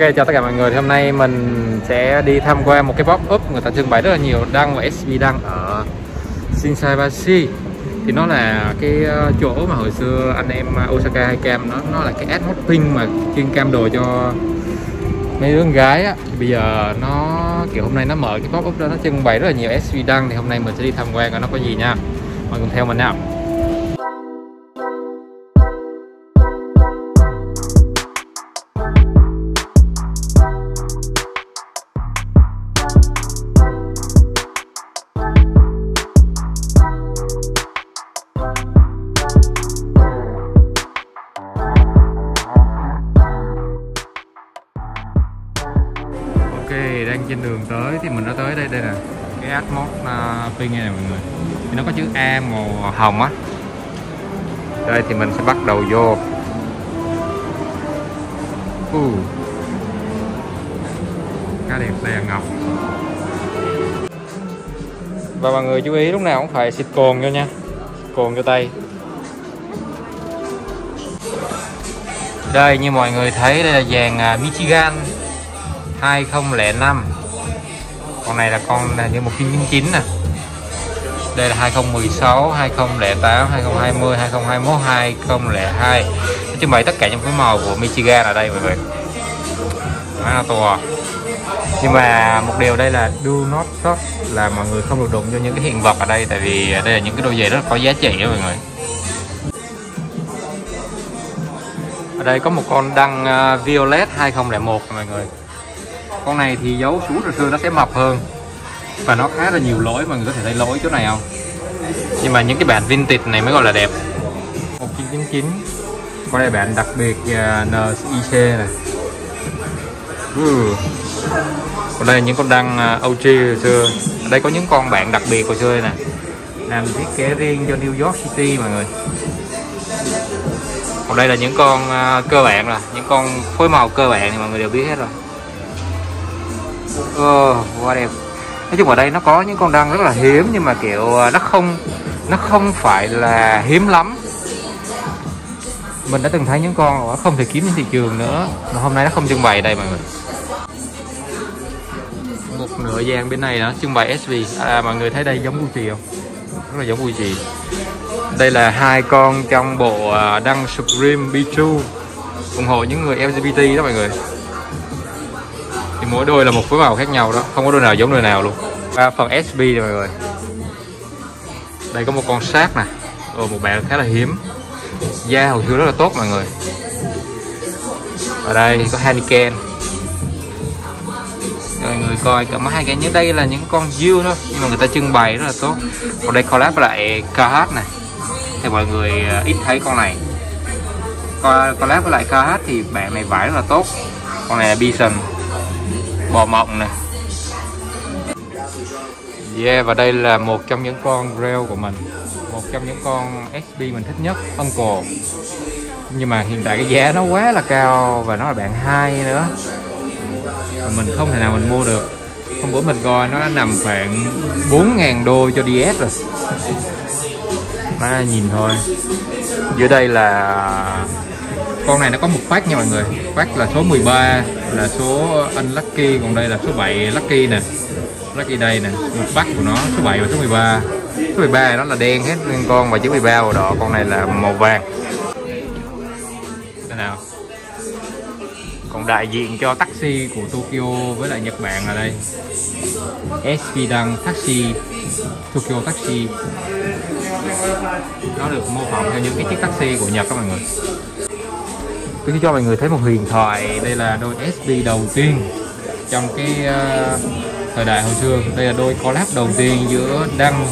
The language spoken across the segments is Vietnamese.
Ok, chào tất cả mọi người. Thì hôm nay mình sẽ đi tham quan một cái pop-up người ta trưng bày rất là nhiều đăng và SB đăng ở Shinsaibashi. Thì nó là cái chỗ mà hồi xưa anh em Osaka hay cam, nó là cái ad hopping mà chuyên cam đồ cho mấy đứa gái á. Thì bây giờ nó kiểu hôm nay nó mở cái pop-up đó, nó trưng bày rất là nhiều SB đăng. Thì hôm nay mình sẽ đi tham quan coi nó có gì nha. Mọi người theo mình nào. Trên đường tới thì mình đã tới đây, đây là cái Atmos Pink này mọi người. Thì nó có chữ A màu hồng á. Đây thì mình sẽ bắt đầu vô. Cá đẹp đèn ngọc. Và mọi người chú ý lúc nào cũng phải xịt cồn vô nha. Cồn vô tay. Đây như mọi người thấy đây là vàng Michigan 2005. Con này là con như 1999 nè. Đây là 2016, 2008, 2020, 2021, 2002. Nó trưng bày tất cả những cái màu của Michigan ở đây mọi người. Nó là to. Nhưng mà một điều đây là do not touch, là mọi người không được đụng vô những cái hiện vật ở đây, tại vì đây là những cái đôi giày rất là có giá trị đó mọi người. Ở đây có một con đăng Violet 2001 mọi người. Con này thì dấu xuống rồi xưa nó sẽ mập hơn và nó khá là nhiều lỗi, mọi người có thể thấy lỗi chỗ này không, nhưng mà những cái bản vintage này mới gọi là đẹp. 1999 có đây bạn đặc biệt NIC này. Còn đây là những con đăng OG hồi xưa. Ở đây có những con bạn đặc biệt hồi xưa nè, làm thiết kế riêng cho New York City mọi người. Còn đây là những con cơ bản rồi, những con phối màu cơ bản thì mọi người đều biết hết rồi. Quá đẹp. Nói chung ở đây nó có những con đăng rất là hiếm, nhưng mà kiểu nó không phải là hiếm lắm. Mình đã từng thấy những con không thể kiếm trên thị trường nữa, mà hôm nay nó không trưng bày đây mọi người. Một nửa gian bên này nó trưng bày SV. Mọi người thấy đây giống Gucci không? Rất là giống Gucci. Đây là hai con trong bộ đăng Supreme B2 ủng hộ những người LGBT đó mọi người. Thì mỗi đôi là một phối màu khác nhau đó, không có đôi nào giống đôi nào luôn. Và phần SB này mọi người. Đây có một con sáp nè, một bạn khá là hiếm. Da hồi xưa rất là tốt mọi người. Ở đây có Haniken. Mọi người coi cả mấy cái như đây là những con Jill thôi, nhưng mà người ta trưng bày rất là tốt. Còn đây collab lại KH này. Thì mọi người ít thấy con này. Collab với lại KH thì bạn này vải rất là tốt. Con này là Bison. Bò mộng nè. Yeah, và đây là một trong những con Grail của mình. Một trong những con SB mình thích nhất, Uncle. Nhưng mà hiện tại cái giá nó quá là cao và nó là bạn 2 nữa. Mình không thể nào mình mua được. Hôm bữa mình coi nó nằm khoảng 4.000 đô cho DS rồi. Má nhìn thôi. Dưới đây là con này nó có một pack nha mọi người. Pack là số 13 là số Unlucky, còn đây là số 7 Lucky nè. Lucky đây nè, một pack của nó số 7 và số 13. Số 13 nó là đen hết nguyên con và chữ 13 màu đỏ, con này là màu vàng. Thế nào? Còn đại diện cho taxi của Tokyo với lại Nhật Bản ở đây. SB đăng taxi Tokyo taxi. Nó được mô phỏng theo những cái chiếc taxi của Nhật các mọi người. Tôi sẽ cho mọi người thấy một huyền thoại. Đây là đôi SB đầu tiên trong cái thời đại hồi xưa. Đây là đôi collab đầu tiên giữa đăng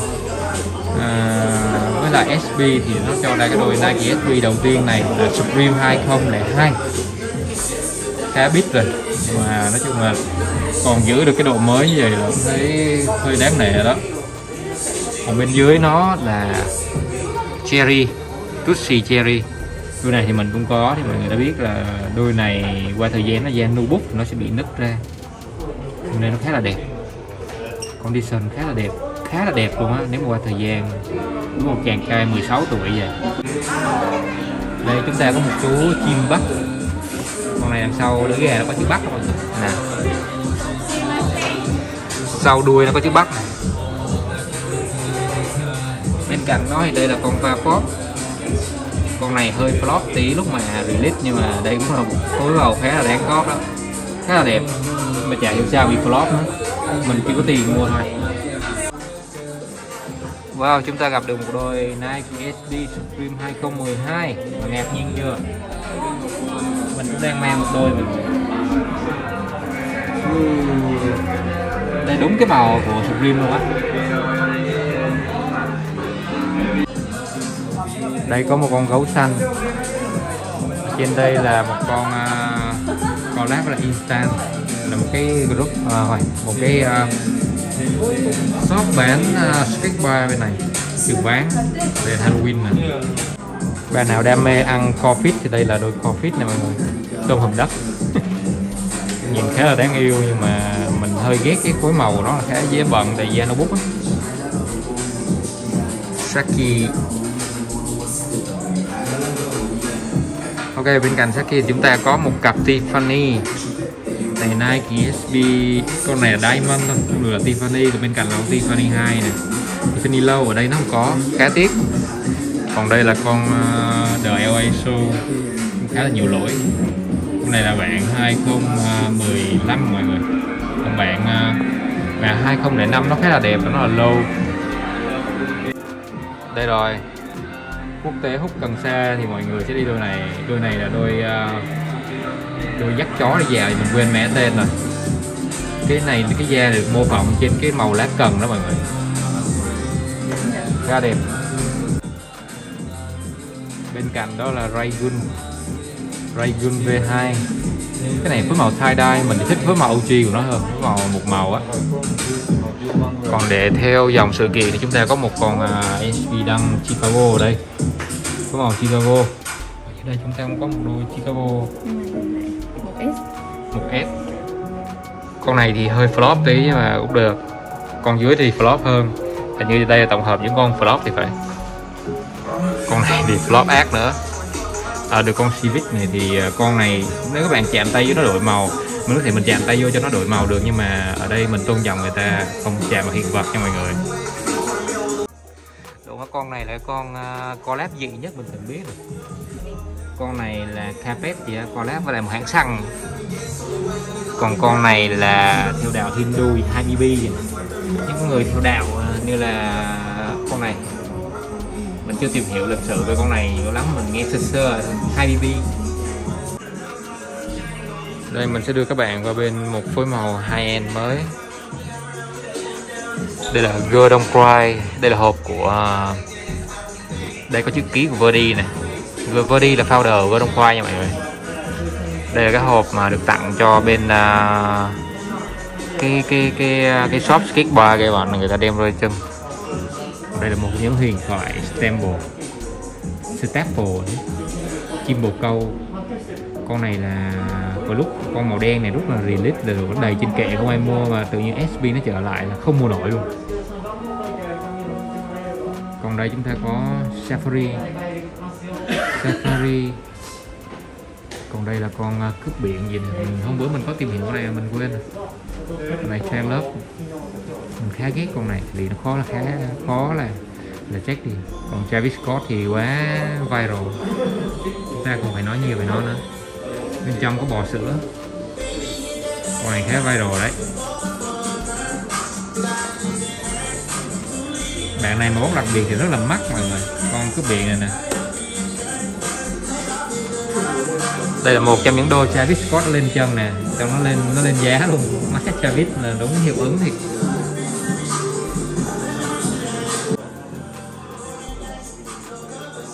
với lại SB, thì nó cho ra cái đôi Nike SB đầu tiên này là Supreme 2002. Khá biết rồi, nhưng mà nói chung là còn giữ được cái độ mới như vậy là thấy hơi đáng nể đó. Còn bên dưới nó là Cherry, Tutsi Cherry. Đôi này thì mình cũng có, thì mọi người đã biết là đôi này qua thời gian nó da nu bút nó sẽ bị nứt ra, cho nên nó khá là đẹp. Condition khá là đẹp luôn á, nếu mà qua thời gian với một chàng trai 16 tuổi vậy. Đây chúng ta có một chú chim bắc, con này đằng sau lưỡi gà nó có chữ Bắc mọi người nè, sau đuôi nó có chữ Bắc này. Bên cạnh nó thì đây là con va flop, con này hơi flop tí lúc mà release nhưng mà đây cũng là một phối màu khá là đáng có đó, khá là đẹp mà chả hiểu sao bị flop nữa, mình chỉ có tiền mua thôi. Wow, chúng ta gặp được một đôi Nike SB Supreme 2012 mà ngạc nhiên chưa, mình cũng đang mang một đôi mình. Đây đúng cái màu của Supreme luôn á. Đây có một con gấu xanh. Trên đây là một con collab là Instant, là một cái group, một cái shop bán skateboard bên này, kiểu bán về Halloween này. Bạn nào đam mê ăn coffee thì đây là đôi coffee này mọi người, tôm hùm đất. Nhìn khá là đáng yêu nhưng mà mình hơi ghét cái khối màu của nó, là khá dễ bận tại da nó bút á. Saki. Ok, bên cạnh Saki chúng ta có một cặp Tiffany. Này Nike SB, con này là Diamond thôi, không được là Tiffany, rồi bên cạnh là con Tiffany 2 này. Tiffany Low ở đây nó không có, khá tiếc. Còn đây là con The LA Show, khá là nhiều lỗi. Con này là bạn 2015 mọi người. Còn bạn 2005 nó khá là đẹp, nó là Low. Đây rồi, quốc tế hút cần sa thì mọi người sẽ đi đôi này. Đôi này là đôi dắt chó này già thì mình quên mẹ tên rồi. Cái này cái da được mô phỏng trên cái màu lá cần đó mọi người, khá đẹp. Bên cạnh đó là Raygun V2. Cái này với màu tie dye, mình thích với màu OG của nó hơn, với màu một màu á. Còn để theo dòng sự kiện thì chúng ta có một con SB đăng Chicago ở đây, có màu Chicago. Ở đây chúng ta cũng có một đôi Chicago, một S. Con này thì hơi flop tí nhưng mà cũng được. Con dưới thì flop hơn, hình như đây là tổng hợp những con flop thì phải. Con này thì flop ác nữa. Được con Civic này thì con này nếu các bạn chạm tay với nó đổi màu, mình có thể mình chạm tay vô cho nó đổi màu được, nhưng mà ở đây mình tôn trọng người ta không chạm vào hiện vật nha mọi người. Đúng, con này là con collab dị nhất mình từng biết rồi. Con này là carpet thì collab với lại một hãng xăng. Còn con này là theo đạo Hindu 20B, những người theo đạo như là con này. Mình chưa tìm hiểu lịch sử về con này nhiều lắm, mình nghe sơ sơ 2BB. Đây mình sẽ đưa các bạn qua bên một phối màu high-end mới. Đây là Girl Don't Cry, đây là hộp của... Đây có chữ ký của Verdi nè. Verdi là founder Girl Don't Cry nha mọi người. Đây là cái hộp mà được tặng cho bên... cái shop skateboard các bạn, người ta đem ra chân. Đây là một nhóm huyền thoại Staple, chim bồ câu. Con này là vào lúc con màu đen này rất là release là vẫn đầy trên kệ không ai mua, mà tự nhiên SB nó trở lại là không mua nổi luôn. Còn đây chúng ta có Safari. Còn đây là con cướp biển gì này, hôm bữa mình có tìm hiểu con này mình quên rồi. Con này Trail Love, mình khá ghét con này vì nó khá là check đi. Còn Travis Scott thì quá viral, chúng ta còn phải nói nhiều về nó nữa. Bên trong có bò sữa, con này khá viral đấy. Bạn này mà bóc đặc biệt thì rất là mắc mọi người, con cướp biển này nè. Đây là một trong những đôi Travis Scott lên chân nè, trong nó lên giá luôn, mắc Travis là đúng hiệu ứng thiệt.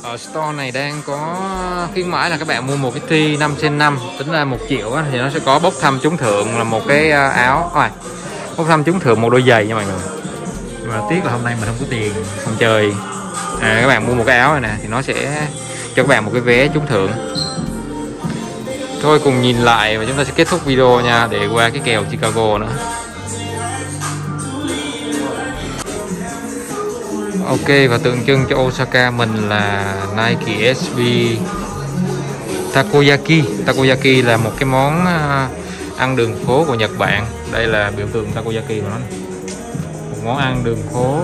Ở store này đang có khuyến mãi là các bạn mua một cái tee 5x5 tính ra 1 triệu á, thì nó sẽ có bốc thăm trúng thưởng là một cái áo, bốc thăm trúng thưởng một đôi giày nha mọi người. Nhưng mà tiếc là hôm nay mình không có tiền, không chơi. Các bạn mua một cái áo này nè thì nó sẽ cho các bạn một cái vé trúng thưởng. Thôi cùng nhìn lại và chúng ta sẽ kết thúc video nha, để qua cái kèo Chicago nữa. Ok, và tượng trưng cho Osaka mình là Nike SB Takoyaki. Takoyaki là một cái món ăn đường phố của Nhật Bản. Đây là biểu tượng Takoyaki của nó. Một món ăn đường phố.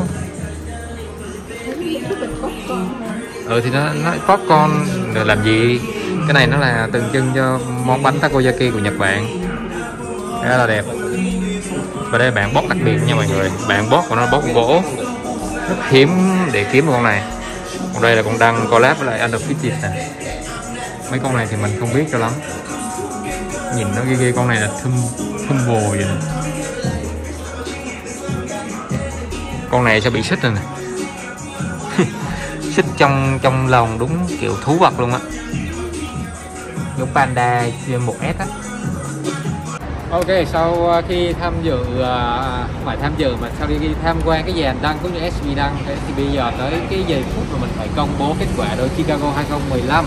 Ừ thì nó popcorn rồi làm gì? Cái này nó là tượng trưng cho món bánh Takoyaki của Nhật Bản. Rất là đẹp. Và đây là bạn bóp đặc biệt nha mọi người. Bạn bóp của nó là bóp gỗ. Rất hiếm để kiếm con này. Còn đây là con đăng collab với lại Underfitted nè. Mấy con này thì mình không biết cho lắm. Nhìn nó ghê ghê, con này là thum bồ vậy nè. Con này sẽ bị xích rồi nè. Xích trong lòng đúng kiểu thú vật luôn á. Giống panda C1S á. Ok, sau khi sau khi tham quan cái dàn đăng cũng như SB đăng thì bây giờ tới cái giây phút mà mình phải công bố kết quả đội Chicago 2015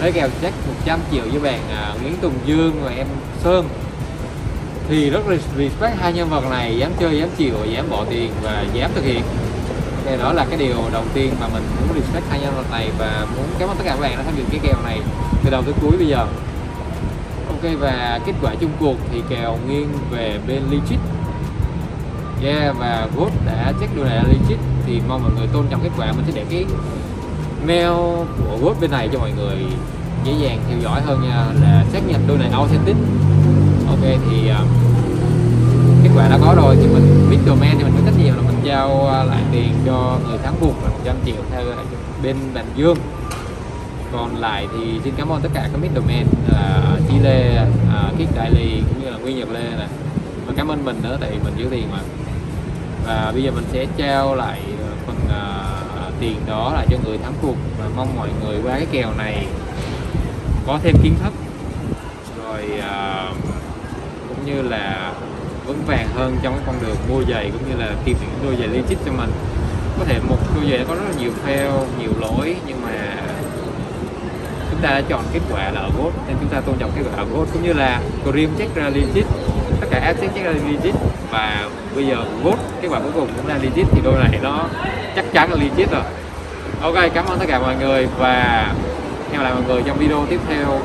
lấy kèo check 100 triệu với bạn Nguyễn Tùng Dương và em Sơn. Thì rất respect hai nhân vật này, dám chơi, dám chịu, dám bỏ tiền và dám thực hiện. Thì đó là cái điều đầu tiên mà mình muốn respect hai nhân vật này và muốn cảm ơn tất cả các bạn đã tham dự cái kèo này từ đầu tới cuối bây giờ. Ok, và kết quả chung cuộc thì kèo nghiêng về bên Liqit. Yeah, và Goat đã check đôi này là Liqit. Thì mong mọi người tôn trọng kết quả. Mình sẽ để cái mail của Goat bên này cho mọi người dễ dàng theo dõi hơn nha. Là xác nhận đôi này authentic. Ok, thì kết quả đã có rồi. Thì mình biết domain thì mình có trách nhiệm là mình giao lại tiền cho người thắng cuộc là 100 triệu theo bên Đàn Dương. Còn lại thì xin cảm ơn tất cả các mid domain là Chi Lê, Kích Đại Lì cũng như là Nguyên Nhật Lê nè. Và cảm ơn mình nữa tại mình giữ tiền mà. Và bây giờ mình sẽ trao lại phần tiền đó là cho người thắng cuộc. Và mong mọi người qua cái kèo này có thêm kiến thức rồi cũng như là vững vàng hơn trong cái con đường mua giày cũng như là tìm những đôi giày Liqit cho mình. Có thể một đôi giày có rất là nhiều fail, nhiều lỗi nhưng mà chúng ta đã chọn kết quả là ở Goat nên chúng ta tôn trọng kết quả ở Goat cũng như là Cream check ra Liqit, tất cả asset check ra Liqit và bây giờ Goat kết quả cuối cùng cũng là Liqit thì đôi này nó chắc chắn là Liqit rồi. Ok, cảm ơn tất cả mọi người và hẹn gặp lại mọi người trong video tiếp theo.